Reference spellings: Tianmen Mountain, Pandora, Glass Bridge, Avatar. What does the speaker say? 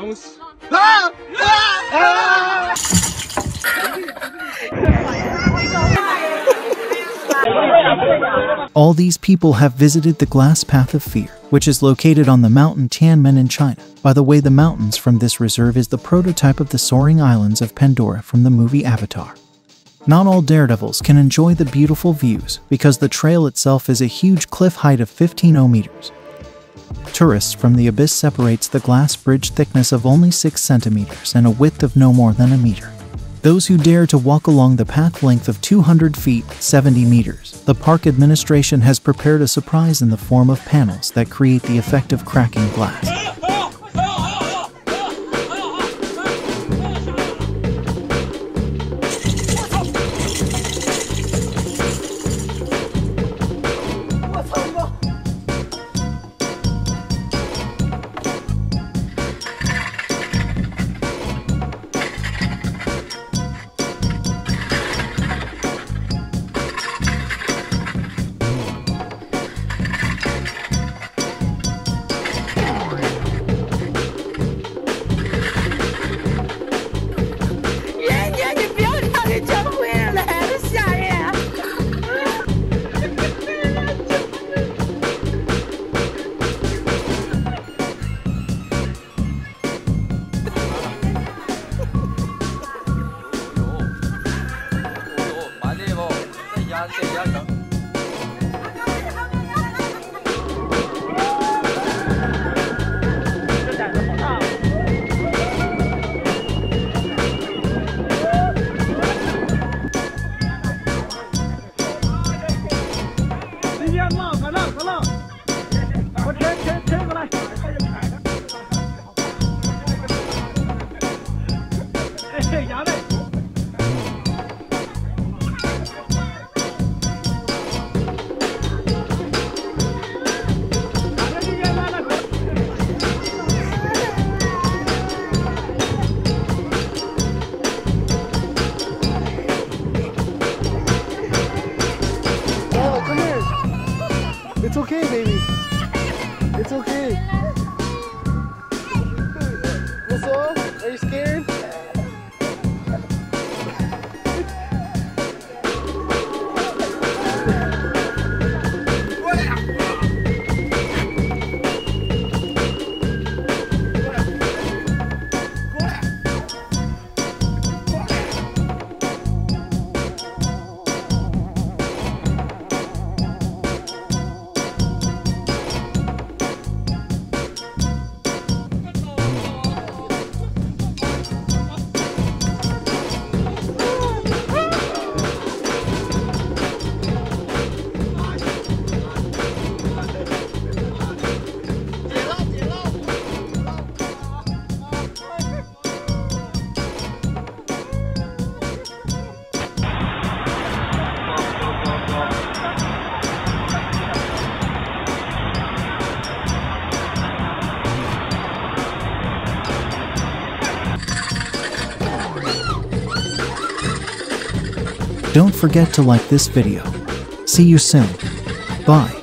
Almost. Ah! Ah! Ah! All these people have visited the Glass Path of Fear, which is located on the mountain Tianmen in China. By the way, the mountains from this reserve is the prototype of the soaring islands of Pandora from the movie Avatar. Not all daredevils can enjoy the beautiful views because the trail itself is a huge cliff height of 1500 meters. Tourists from the abyss separates the glass bridge thickness of only 6 centimeters and a width of no more than a meter. Those who dare to walk along the path length of 200 feet, 70 meters, the park administration has prepared a surprise in the form of panels that create the effect of cracking glass. It's okay, baby. It's okay. What's up? Are you scared? Don't forget to like this video. See you soon. Bye.